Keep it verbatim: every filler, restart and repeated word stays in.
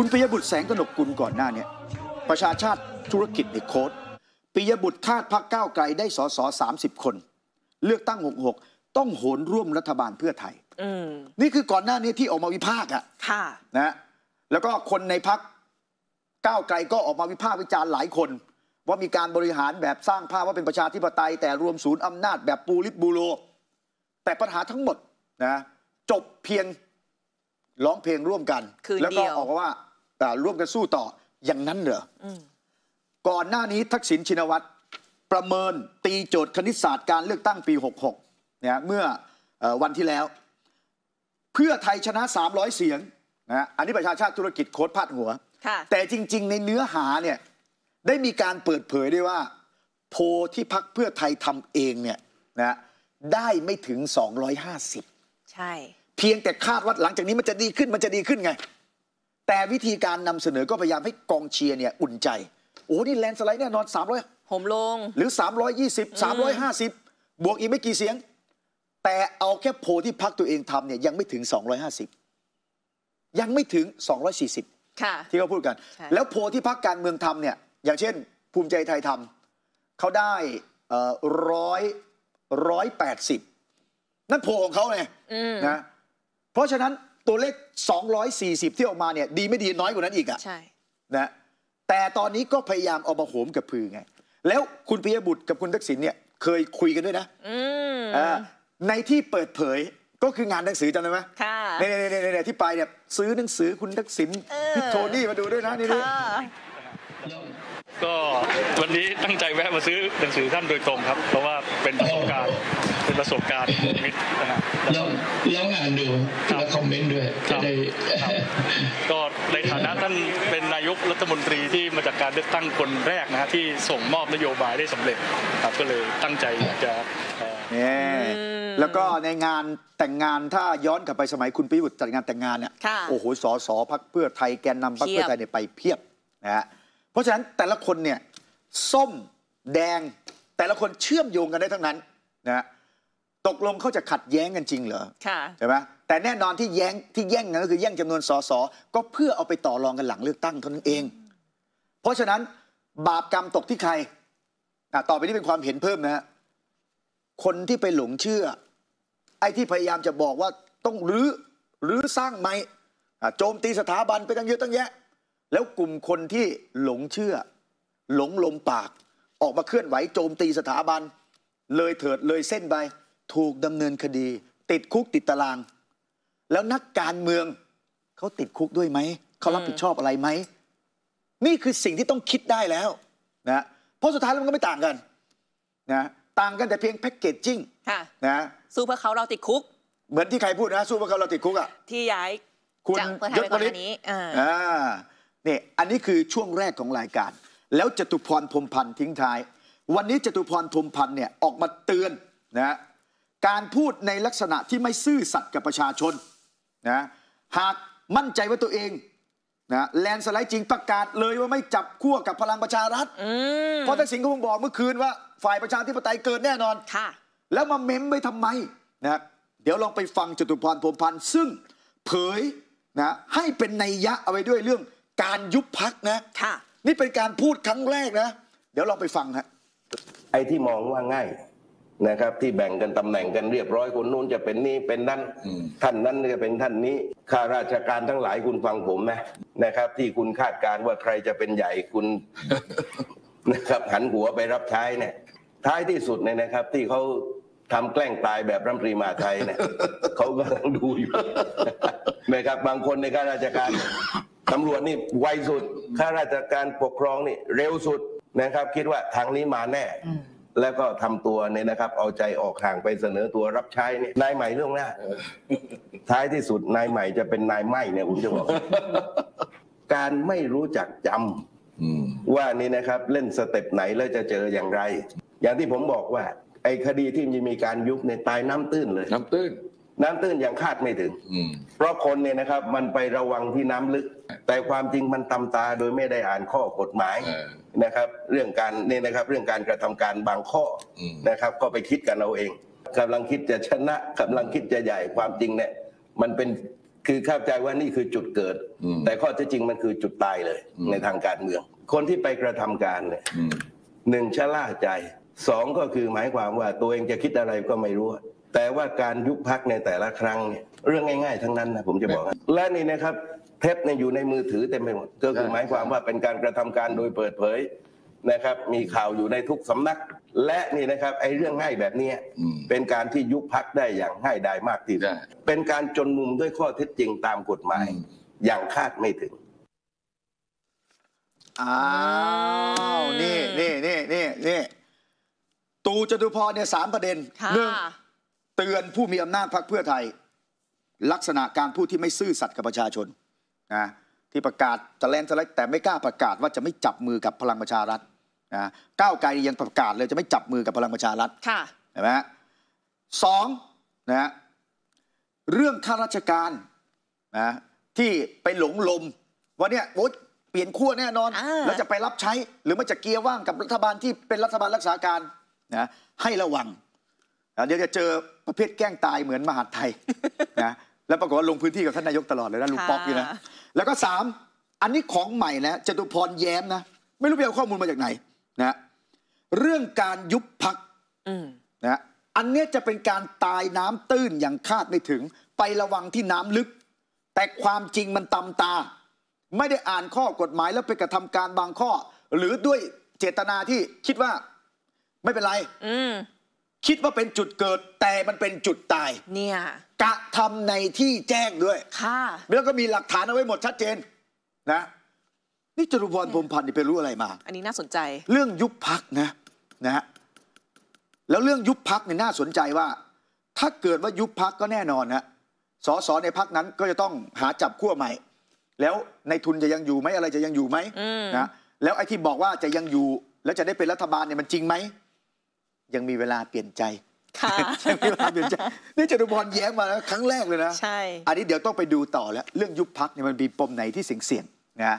คุณปิยบุตรแสงกนกกุลก่อนหน้านี้ประชาชาติธุรกิจในโค้ดปิยบุตรคาดพรรคก้าวไกลได้สสสามสิบคนเลือกตั้งหกสิบหกต้องโหนร่วมรัฐบาลเพื่อไทยนี่คือก่อนหน้านี้ที่ออกมาวิพากษ์อ่ะนะแล้วก็คนในพรรคก้าวไกลก็ออกมาวิพากษ์วิจารณ์หลายคนว่ามีการบริหารแบบสร้างภาพว่าเป็นประชาธิปไตยแต่รวมศูนย์อำนาจแบบปูลิตบูโรแต่ปัญหาทั้งหมดนะจบเพียงร้องเพลงร่วมกันแล้วก็ออกว่าร่วมกันสู้ต่ออย่างนั้นเหรอก่อนหน้านี้ทักษิณชินวัตรประเมินตีโจทย์คณิตศาสตร์การเลือกตั้งปีหกสิบหกเนี่ยเมื่อวันที่แล้วเพื่อไทยชนะสามร้อยเสียงนะอันนี้ประชาชาติธุรกิจโค้ดพาดหัวแต่จริงๆในเนื้อหาเนี่ยได้มีการเปิดเผยได้ว่าโพที่พรรคเพื่อไทยทำเองเนี่ยนะได้ไม่ถึงสองร้อยห้าสิบใช่เพียงแต่คาดว่าหลังจากนี้มันจะดีขึ้นมันจะดีขึ้นไงแต่วิธีการนำเสนอก็พยายามให้กองเชียร์เนี่ยอุ่นใจโอ้นี่แลนสไลด์แน่นอนสามร้อยห่มลงหรือสามร้อยยี่สิบ สามร้อยห้าสิบบวกอีกไม่กี่เสียงแต่เอาแค่โพที่พรรคตัวเองทำเนี่ยยังไม่ถึงสองร้อยห้าสิบยังไม่ถึงสองร้อยสี่สิบค่ะที่เขาพูดกันแล้วโพที่พรรคการเมืองทำเนี่ยอย่างเช่นภูมิใจไทยทำเขาได้ร้อยร้อยแปดสิบนั่นโพของเขาไงนะเพราะฉะนั้นตัวเลขสองร้อยสี่สิบที่ออกมาเนี่ยดีไม่ดีน้อยกว่านั้นอีกอ่ะใช่นะแต่ตอนนี้ก็พยายามเอามาโหมกับพือไงแล้วคุณปิยบุตรกับคุณทักษิณเนี่ยเคยคุยกันด้วยนะในที่เปิดเผยก็คืองานหนังสือจำได้ไหมในในในในที่ไปเนี่ยซื้อหนังสือคุณทักษิณพิโทนี่มาดูด้วยนะนี่ก็วันนี้ตั้งใจแวะมาซื้อหนังสือท่านโดยตรงครับเพราะว่าเป็นประสบการณ์เป็นประสบการณ์มิตรนะครับลองลองอ่านดูแล้วคอมเมนต์ด้วยก็ในฐานะท่านเป็นนายกรัฐมนตรีที่มาจากการเลือกตั้งคนแรกนะฮะที่ส่งมอบนโยบายได้สำเร็จครับก็เลยตั้งใจจะเนี่ยแล้วก็ในงานแต่งงานถ้าย้อนกลับไปสมัยคุณปิยบุตรจัดงานแต่งงานเนี่ยโอ้โหสสพรรคเพื่อไทยแกนนำพรรคเพื่อไทยเนี่ยไปเพียบนะฮะเพราะฉะนั้นแต่ละคนเนี่ยส้มแดงแต่ละคนเชื่อมโยงกันได้ทั้งนั้นนะตกลงเขาจะขัดแย้งกันจริงเหรอใช่ไหมแต่แน่นอนที่แย้งที่แย่งกันก็คือแย่งจำนวนสสก็เพื่อเอาไปต่อรองกันหลังเลือกตั้งเท่านั้นเองเพราะฉะนั้นบาปกรรมตกที่ใครต่อไปนี้เป็นความเห็นเพิ่มนะคนที่ไปหลงเชื่อไอ้ที่พยายามจะบอกว่าต้องรื้อรื้อสร้างใหม่โจมตีสถาบันไปตั้งเยอะตั้งแยะแล้วกลุ่มคนที่หลงเชื่อหลงลมปากออกมาเคลื่อนไหวโจมตีสถาบันเลยเถิดเลยเส้นไปถูกดำเนินคดีติดคุกติดตารางแล้วนักการเมืองเขาติดคุกด้วยไหมเขารับผิดชอบอะไรไหมนี่คือสิ่งที่ต้องคิดได้แล้วนะเพราะสุดท้ายแล้วมันก็ไม่ต่างกันนะต่างกันแต่เพียงแพ็กเกจจิ้งนะสู้เพื่อเขาเราติดคุกเหมือนที่ใครพูดนะสู้เพื่อเขาเราติดคุกอะที่ย้ายคุณยศวริศอ่าเนี่ยอันนี้คือช่วงแรกของรายการแล้วจตุพรพรหมพันธ์ทิ้งท้ายวันนี้จตุพรพรหมพันธ์เนี่ยออกมาเตือนนะการพูดในลักษณะที่ไม่ซื่อสัตย์กับประชาชนนะหากมั่นใจว่าตัวเองนะแลนสไลด์จริงประกาศเลยว่าไม่จับคั่วกับพลังประชารัฐเพราะทักษิณก็คงบอกเมื่อคืนว่าฝ่ายประชาธิปไตยเกินแน่นอนแล้วมาเม้มไปทำไมนะเดี๋ยวลองไปฟังจตุพรพรหมพันธ์ซึ่งเผยนะให้เป็นนัยยะเอาไว้ด้วยเรื่องการยุบพรรคนะนี่เป็นการพูดครั้งแรกนะเดี๋ยวลองไปฟังฮะไอ้ที่มองว่าง่ายนะครับที่แบ่งกันตำแหน่งกันเรียบร้อยคนนู้นจะเป็นนี่เป็นนั่นท่านนั้นจะเป็นท่านนี้ข้าราชการทั้งหลายคุณฟังผมนะนะครับที่คุณคาดการว่าใครจะเป็นใหญ่คุณนะครับหันหัวไปรับใช้เนี่ยท้ายที่สุดเนี่ยนะครับที่เขาทำแกล้งตายแบบรัฐมนตรีมหาดไทยเนี่ยเขากำลังดูอยู่นะครับบางคนในข้าราชการตำรวจนี่ไวสุดข้าราชการปกครองนี่เร็วสุดนะครับคิดว่าทางนี้มาแน่แล้วก็ทำตัวเนี่ยนะครับเอาใจออกห่างไปเสนอตัวรับใช้นี่นายใหม่เรื่องหน้าท้ายที่สุดนายใหม่จะเป็นนายไม่เนี่ยผมจะบอกการไม่รู้จักจำว่านี่นะครับเล่นสเต็ปไหนแล้วจะเจออย่างไรอย่างที่ผมบอกว่าไอ้คดีที่มีการยุบในตายน้ำตื้นเลยน้ำตื้นน้ำตื้นยังคาดไม่ถึงเพราะคนเนี่ยนะครับมันไประวังที่น้ำลึกแต่ความจริงมันตำตาโดยไม่ได้อ่านข้อกฎหมายนะครับเรื่องการเนี่ยนะครับเรื่องการกระทำการบางข้อนะครับก็ไปคิดกันเอาเองกำลังคิดจะชนะกำลังคิดจะใหญ่ความจริงเนี่ยมันเป็น คือเข้าใจว่านี่คือจุดเกิดแต่ข้อเท็จจริงมันคือจุดตายเลยในทางการเมืองคนที่ไปกระทำการเนี่ยหนึ่งชะล่าใจสองก็คือหมายความว่าตัวเองจะคิดอะไรก็ไม่รู้แต่ว่าการยุบพรรคในแต่ละครั้งเนี่ยเรื่องง่ายๆทั้งนั้นนะผมจะบอกและนี่นะครับเทปเนี่ยอยู่ในมือถือเต็มไปหมดก็คือหมายความว่าเป็นการกระทำการโดยเปิดเผยนะครับมีข่าวอยู่ในทุกสำนักและนี่นะครับไอ้เรื่องง่ายแบบนี้เป็นการที่ยุบพรรคได้อย่างง่ายดายมากที่สุดเป็นการจนมุมด้วยข้อเท็จจริงตามกฎหมายอย่างคาดไม่ถึงอ้าวนี่นี่นี่นี่นี่ตูจตุพรเนี่ยสามประเด็นหนึ่งเตือนผู้มีอำนาจพรรคเพื่อไทยลักษณะการพูดที่ไม่ซื่อสัตย์กับประชาชนนะที่ประกาศจะแลนด์สไลด์แต่ไม่กล้าประกาศว่าจะไม่จับมือกับพลังประชารัฐนะก้าวไกลยังประกาศเลยจะไม่จับมือกับพลังประชารัฐเห็นไหมฮะสองนะเรื่องข้าราชการนะที่ไปหลงลมว่าเนี่ยโอ๊ยเปลี่ยนขั้วแน่นอนแล้วจะไปรับใช้หรือไม่จะเกียร์ว่างกับรัฐบาลที่เป็นรัฐบาลรักษาการนะให้ระวังเดี๋ยวจะเจอประเภทแกล้งตายเหมือนมหาดไทยนะแล้วปรากฏว่าลงพื้นที่กับท่านนายกตลอดเลยนะลุงป๊อกนี่นะแล้วก็สามอันนี้ของใหม่นะจตุพรแย้มนะไม่รู้ไปเอาข้อมูลมาจากไหนนะเรื่องการยุบพรรคนะอันนี้จะเป็นการตายน้ำตื้นอย่างคาดไม่ถึงไประวังที่น้ำลึกแต่ความจริงมันตำตาไม่ได้อ่านข้อกฎหมายแล้วไปกระทำการบางข้อหรือด้วยเจตนาที่คิดว่าไม่เป็นไรคิดว่าเป็นจุดเกิดแต่มันเป็นจุดตายเนี่ยกระทำในที่แจ้งด้วยค่ะแล้วก็มีหลักฐานเอาไว้หมดชัดเจนนะนี่จตุพร พรหมพันธ์นี่ไปรู้อะไรมาอันนี้น่าสนใจเรื่องยุบพรรคนะนะฮะแล้วเรื่องยุบพรรคเนี่ยน่าสนใจว่าถ้าเกิดว่ายุบพรรคก็แน่นอนฮะสสในพรรคนั้นก็จะต้องหาจับขั้วใหม่แล้วในทุนจะยังอยู่ไหมอะไรจะยังอยู่ไหมนะแล้วไอ้ที่บอกว่าจะยังอยู่แล้วจะได้เป็นรัฐบาลเนี่ยมันจริงไหมยังมีเวลาเปลี่ยนใจค่ะยังมีเวลาเปลี่ยนใจนี่จตุพรแย้งมาแล้วครั้งแรกเลยนะใช่อันนี้เดี๋ยวต้องไปดูต่อแล้วเรื่องยุบพรรคเนี่ยมันมีปมไหนที่เสี่ยงๆนะ